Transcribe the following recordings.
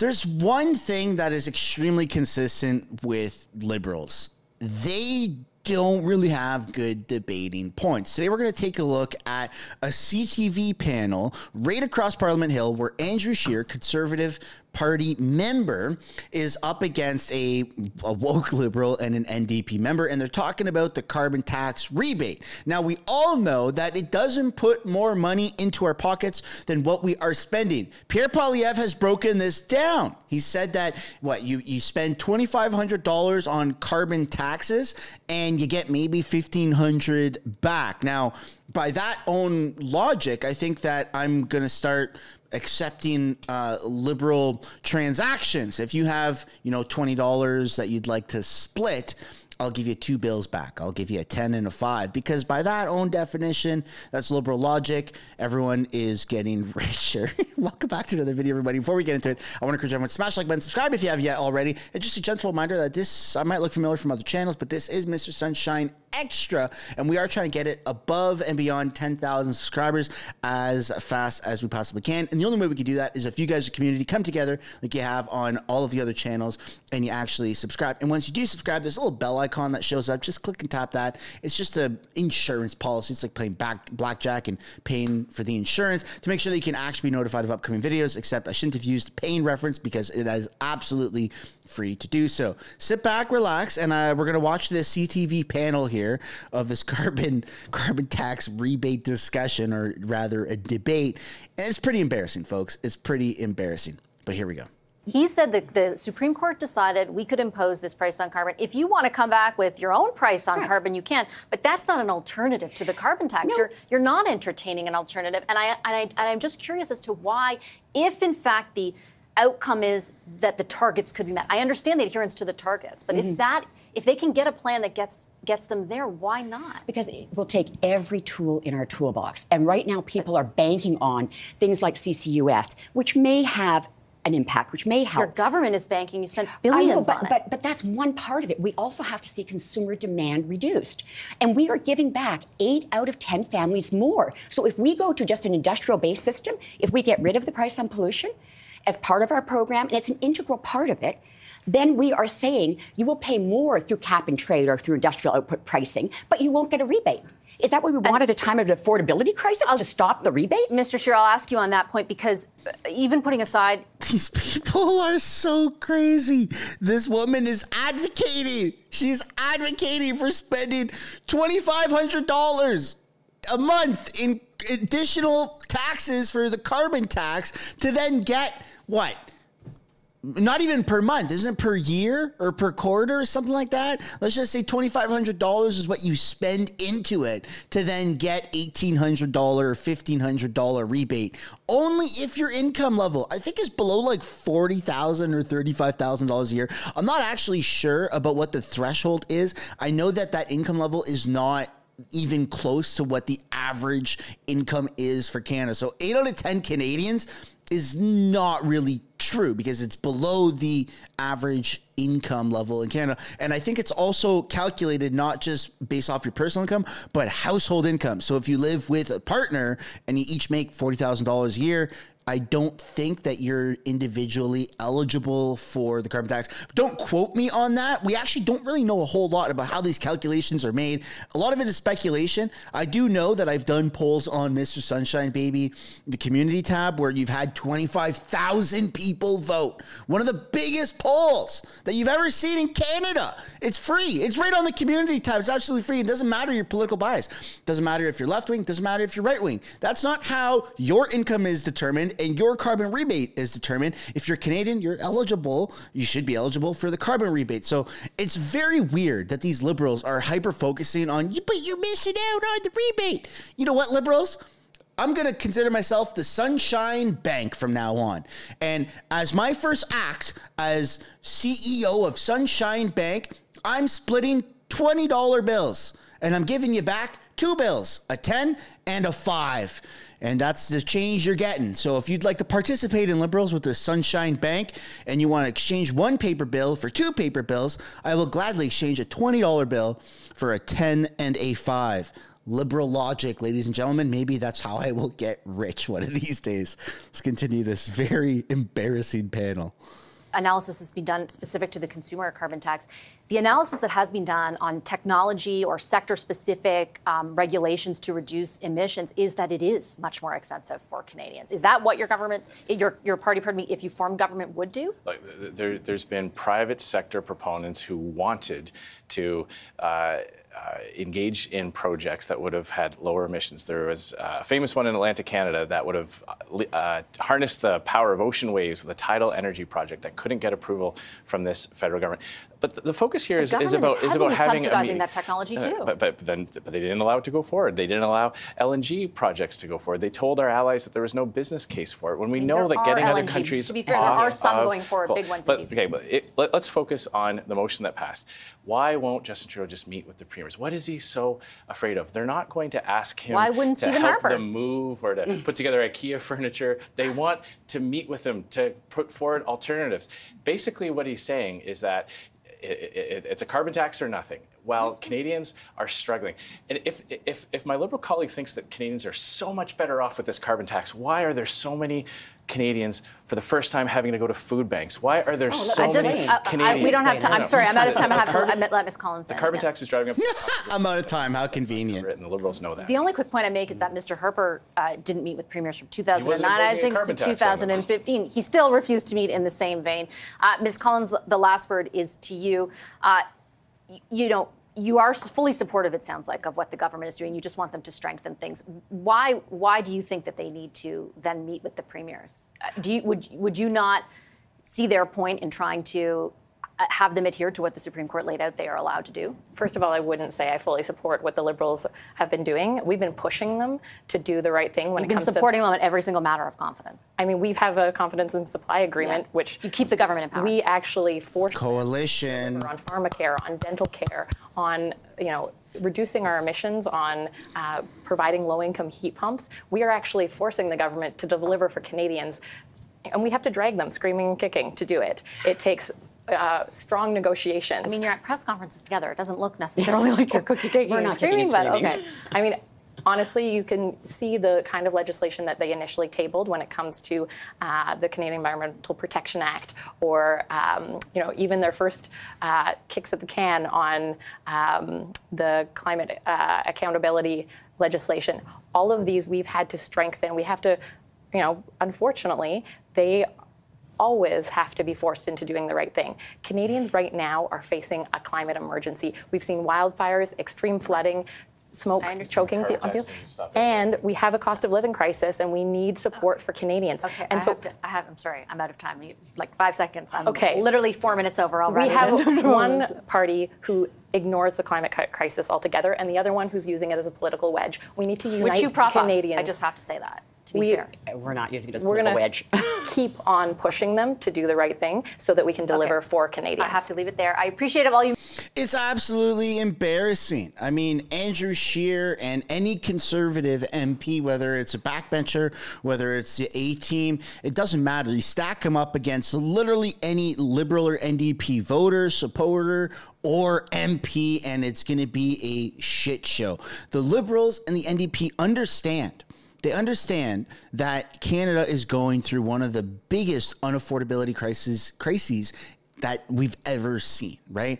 There's one thing that is extremely consistent with Liberals. They don't really have good debating points. Today, we're going to take a look at a CTV panel right across Parliament Hill where Andrew Scheer, Conservative Party member, is up against a woke Liberal and an NDP member, and they're talking about the carbon tax rebate. Now, we all know that it doesn't put more money into our pockets than what we are spending. Pierre Poilievre has broken this down. He said that, what, you spend $2,500 on carbon taxes and you get maybe $1,500 back. Now, by that own logic, I think that I'm going to start accepting Liberal transactions. If you have, you know, $20 that you'd like to split, I'll give you $2 back. I'll give you a 10 and a 5, because by that own definition, that's Liberal logic. Everyone is getting richer. Welcome back to another video, everybody. Before we get into it, I want to encourage everyone to smash the like button, subscribe if you have yet already. And just a gentle reminder that this, I might look familiar from other channels, but this is Mr. Sunshine Extra, and we are trying to get it above and beyond 10,000 subscribers as fast as we possibly can. And the only way we can do that is if you guys, the community, come together like you have on all of the other channels and you actually subscribe. And once you do subscribe, there's a little bell icon that shows up. Just click and tap that. It's just an insurance policy. It's like playing blackjack and paying for the insurance to make sure that you can actually be notified of upcoming videos, except I shouldn't have used the paying reference because it is absolutely free to do so. Sit back, relax, and we're going to watch this CTV panel here of this carbon tax rebate discussion, or rather a debate. And it's pretty embarrassing, folks. It's pretty embarrassing. But here we go. He said that the Supreme Court decided we could impose this price on carbon. If you want to come back with your own price on carbon, you can. But that's not an alternative to the carbon tax. No. You're not entertaining an alternative. And I'm just curious as to why, if in fact the outcome is that the targets could be met. I understand the adherence to the targets, but if they can get a plan that gets them there, why not? Because it will take every tool in our toolbox. And right now people are banking on things like CCUS, which may have an impact, which may help. Your government is banking. You spent billions on it. But that's one part of it. We also have to see consumer demand reduced. And we are giving back 8 out of 10 families more. So if we go to just an industrial-based system, if we get rid of the price on pollution as part of our program, and it's an integral part of it, then we are saying you will pay more through cap and trade or through industrial output pricing, but you won't get a rebate. Is that what we want at a time of an affordability crisis, to stop the rebate? Mr. Scheer, I'll ask you on that point, because even putting aside... These people are so crazy. This woman is advocating. She's advocating for spending $2,500 a month in additional taxes for the carbon tax to then get what? Not even per month, isn't it per year or per quarter or something like that? Let's just say $2,500 is what you spend into it to then get $1,800 or $1,500 rebate. Only if your income level, I think, is below like $40,000 or $35,000 a year. I'm not actually sure about what the threshold is. I know that that income level is not even close to what the average income is for Canada. So 8 out of 10 Canadians is not really true, because it's below the average income level in Canada. And I think it's also calculated not just based off your personal income, but household income. So if you live with a partner and you each make $40,000 a year, I don't think that you're individually eligible for the carbon tax. Don't quote me on that. We actually don't really know a whole lot about how these calculations are made. A lot of it is speculation. I do know that I've done polls on Mr. Sunshine Baby, the community tab, where you've had 25,000 people vote. One of the biggest polls that you've ever seen in Canada. It's free. It's right on the community tab. It's absolutely free. It doesn't matter your political bias. It doesn't matter if you're left wing. It doesn't matter if you're right wing. That's not how your income is determined. And your carbon rebate is determined. If you're Canadian, you're eligible. You should be eligible for the carbon rebate. So it's very weird that these Liberals are hyper-focusing on, but you're missing out on the rebate. You know what, Liberals? I'm going to consider myself the Sunshine Bank from now on. And as my first act as CEO of Sunshine Bank, I'm splitting $20 bills. And I'm giving you back two bills, a 10 and a 5. And that's the change you're getting. So if you'd like to participate in Liberals with the Sunshine Bank and you want to exchange one paper bill for two paper bills, I will gladly exchange a $20 bill for a 10 and a 5. liberal logic, ladies and gentlemen. Maybe that's how I will get rich one of these days. Let's continue this very embarrassing panel. Analysis that's been done specific to the consumer carbon tax. The analysis that has been done on technology or sector-specific regulations to reduce emissions is that it is much more expensive for Canadians. Is that what your government, your party, pardon me, if you formed government, would do? Like, there's been private sector proponents who wanted to engage in projects that would have had lower emissions. There was a famous one in Atlantic Canada that would have harnessed the power of ocean waves with a tidal energy project that couldn't get approval from this federal government. But the focus here is about having subsidizing that technology too. But they didn't allow it to go forward. They didn't allow LNG projects to go forward. They told our allies that there was no business case for it. When we know that getting other countries to be fair, there are some going forward, big ones. But let's focus on the motion that passed. Why won't Justin Trudeau just meet with the premiers? What is he so afraid of? They're not going to ask him to help them move or to put together IKEA furniture. They want to meet with him to put forward alternatives. Basically, what he's saying is that It's a carbon tax or nothing. Well, Canadians are struggling. And if my Liberal colleague thinks that Canadians are so much better off with this carbon tax, why are there so many Canadians for the first time having to go to food banks? Why are there so many Canadians? We don't have time. I'm sorry, I'm out of time. I have to let Ms. Collins in. The carbon tax is driving up. I'm out of time. How convenient. And the Liberals know that. The only quick point I make is that Mr. Harper didn't meet with premiers from 2009, I think, to 2015. He still refused to meet in the same vein. Ms. Collins, the last word is to you. You are fully supportive, it sounds like, of what the government is doing. You just want them to strengthen things. Why do you think that they need to then meet with the premiers? Would you not see their point in trying to have them adhere to what the Supreme Court laid out they are allowed to do? First of all, I wouldn't say I fully support what the Liberals have been doing. We've been pushing them to do the right thing when it comes to... You've been supporting them on every single matter of confidence. I mean, we have a confidence in supply agreement, which... You keep the government in power. We actually force... Coalition. ...on pharmacare, on dental care, on, you know, reducing our emissions, on providing low-income heat pumps. We are actually forcing the government to deliver for Canadians, and we have to drag them screaming and kicking to do it. It takes... strong negotiations. I mean, you're at press conferences together. It doesn't look necessarily like you're cookie taking and screaming, but okay. I mean, honestly, you can see the kind of legislation that they initially tabled when it comes to the Canadian Environmental Protection Act, or you know, even their first kicks at the can on the climate accountability legislation. All of these we've had to strengthen. We have to, you know, unfortunately, they always have to be forced into doing the right thing. Canadians right now are facing a climate emergency. We've seen wildfires, extreme flooding, smoke choking people, and we have a cost of living crisis, and we need support for Canadians. Okay, and I'm sorry, I'm out of time. You, like 5 seconds. I'm okay. Literally 4 minutes over already. We have one party who ignores the climate crisis altogether, and the other one who's using it as a political wedge. We need to unite Canadians. I just have to say that. We're not using it as a political wedge. We're going to keep on pushing them to do the right thing so that we can deliver for Canadians. I have to leave it there. I appreciate it all you... It's absolutely embarrassing. I mean, Andrew Scheer and any Conservative MP, whether it's a backbencher, whether it's the A-team, it doesn't matter. You stack them up against literally any Liberal or NDP voter, supporter, or MP, and it's going to be a shit show. The Liberals and the NDP understand... They understand that Canada is going through one of the biggest unaffordability crises that we've ever seen, right?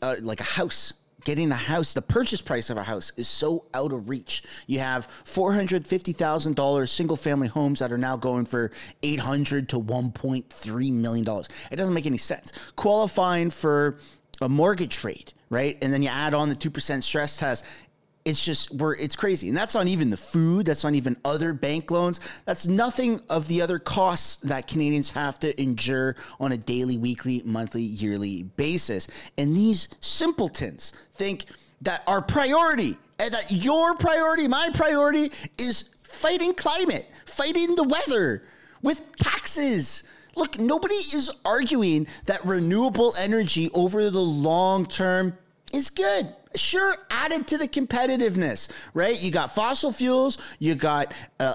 Like a house. Getting a house, the purchase price of a house is so out of reach. You have $450,000 single-family homes that are now going for $800,000 to $1.3 million. It doesn't make any sense. Qualifying for a mortgage rate, right? And then you add on the 2% stress test. It's just, it's crazy. And that's not even the food. That's not even other bank loans. That's nothing of the other costs that Canadians have to endure on a daily, weekly, monthly, yearly basis. And these simpletons think that our priority, and that your priority, my priority, is fighting climate, fighting the weather with taxes. Look, nobody is arguing that renewable energy over the long term is good. sure, added to the competitiveness, right? You got fossil fuels, you got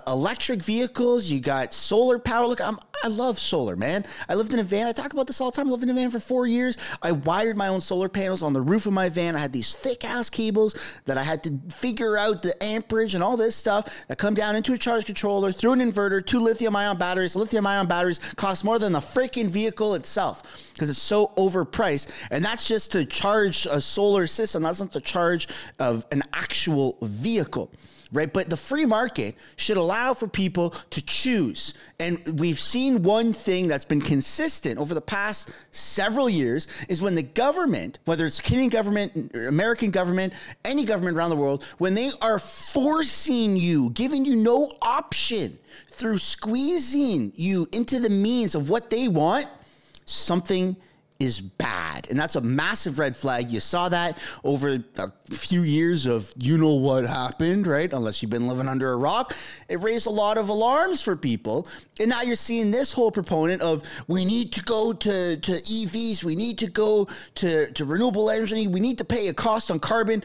electric vehicles, you got solar power. Look, I love solar, man. I lived in a van. I talk about this all the time. I lived in a van for 4 years. I wired my own solar panels on the roof of my van. I had these thick ass cables that I had to figure out the amperage and all this stuff that come down into a charge controller through an inverter, 2 lithium-ion batteries. Lithium-ion batteries cost more than the freaking vehicle itself because it's so overpriced. And that's just to charge a solar system. That's not the charge of an actual vehicle. Right? But the free market should allow for people to choose. And we've seen one thing that's been consistent over the past several years is when the government, whether it's Canadian government, American government, any government around the world, when they are forcing you, giving you no option through squeezing you into the means of what they want, something is bad. And that's a massive red flag. You saw that over a few years of, you know what happened, right? Unless you've been living under a rock, it raised a lot of alarms for people. And now you're seeing this whole proponent of, we need to go to EVs. We need to go to renewable energy. We need to pay a cost on carbon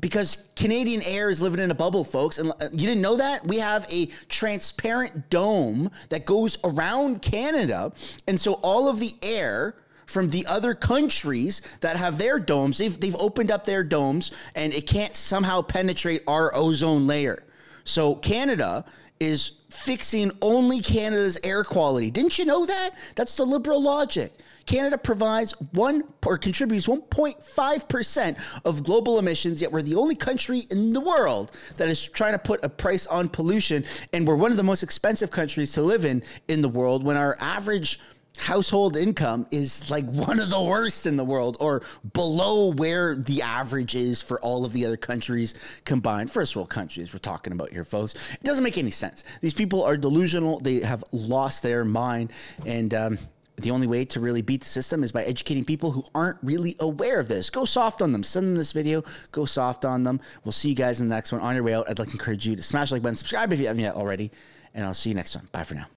because Canadian air is living in a bubble, folks. And you didn't know that? We have a transparent dome that goes around Canada. And so all of the air from the other countries that have their domes, they've opened up their domes and it can't somehow penetrate our ozone layer. So Canada is fixing only Canada's air quality. Didn't you know that? That's the liberal logic. Canada provides contributes 1.5% of global emissions, yet we're the only country in the world that is trying to put a price on pollution. And we're one of the most expensive countries to live in the world when our average household income is like one of the worst in the world or below where the average is for all of the other countries combined. First world countries we're talking about here, folks. It doesn't make any sense. These people are delusional. They have lost their mind. And the only way to really beat the system is by educating people who aren't really aware of this. Go soft on them. Send them this video. Go soft on them. We'll see you guys in the next one. On your way out, I'd like to encourage you to smash the like button, subscribe if you haven't yet already, and I'll see you next time. Bye for now.